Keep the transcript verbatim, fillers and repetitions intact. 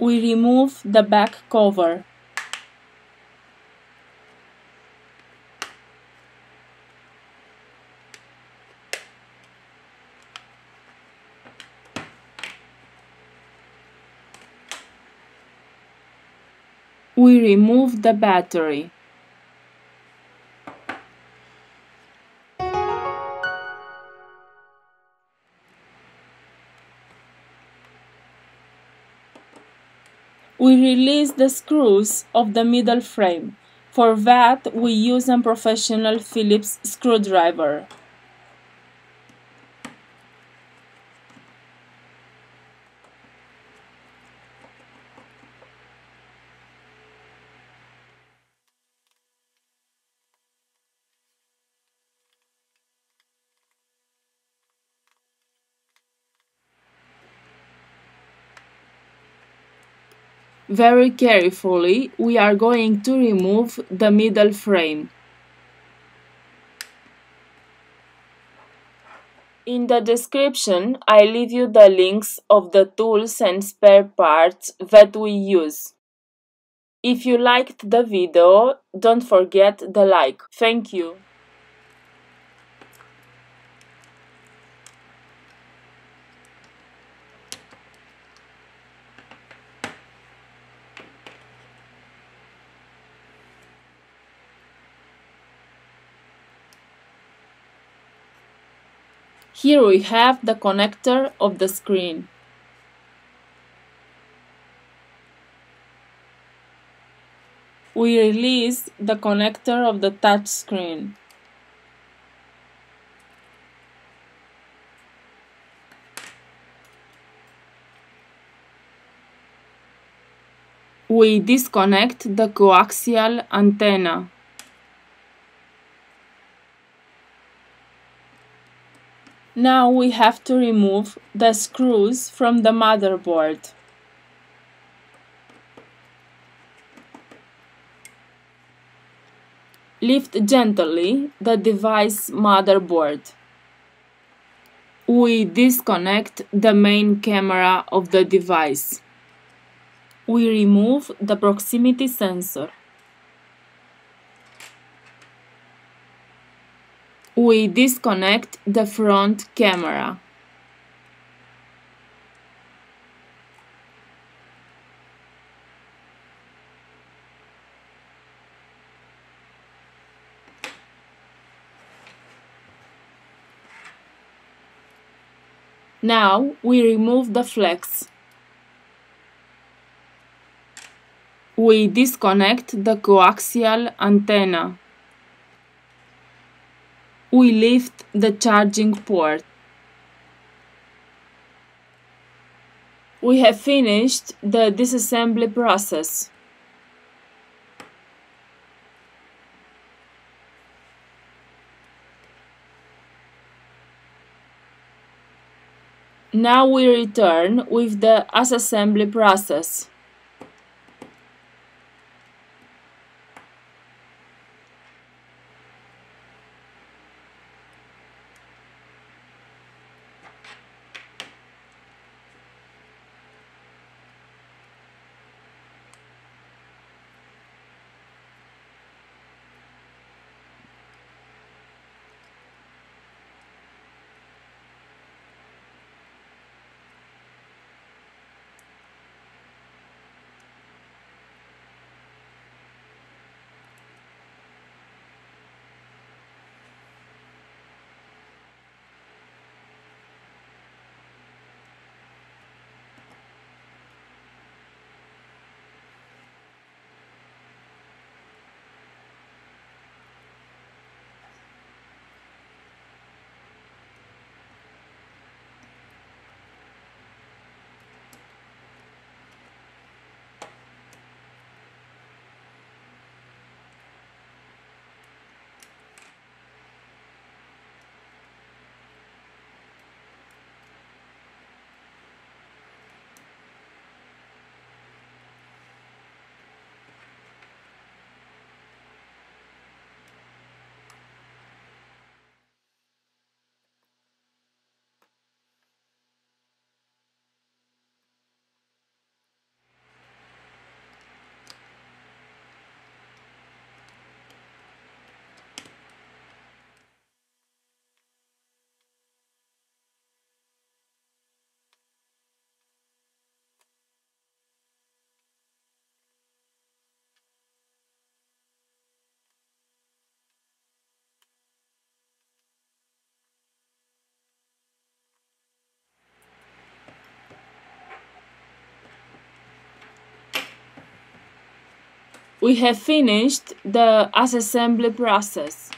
we remove the back cover. We remove the battery. We release the screws of the middle frame. For that, we use a professional Phillips screwdriver. Very carefully, we are going to remove the middle frame. In the description, I leave you the links of the tools and spare parts that we use. If you liked the video, don't forget the like. Thank you. Here we have the connector of the screen. We release the connector of the touch screen. We disconnect the coaxial antenna. Now we have to remove the screws from the motherboard. Lift gently the device motherboard. We disconnect the main camera of the device. We remove the proximity sensor. We disconnect the front camera. Now we remove the flex. We disconnect the coaxial antenna. We lift the charging port. We have finished the disassembly process. Now we return with the disassembly process. We have finished the assembly process.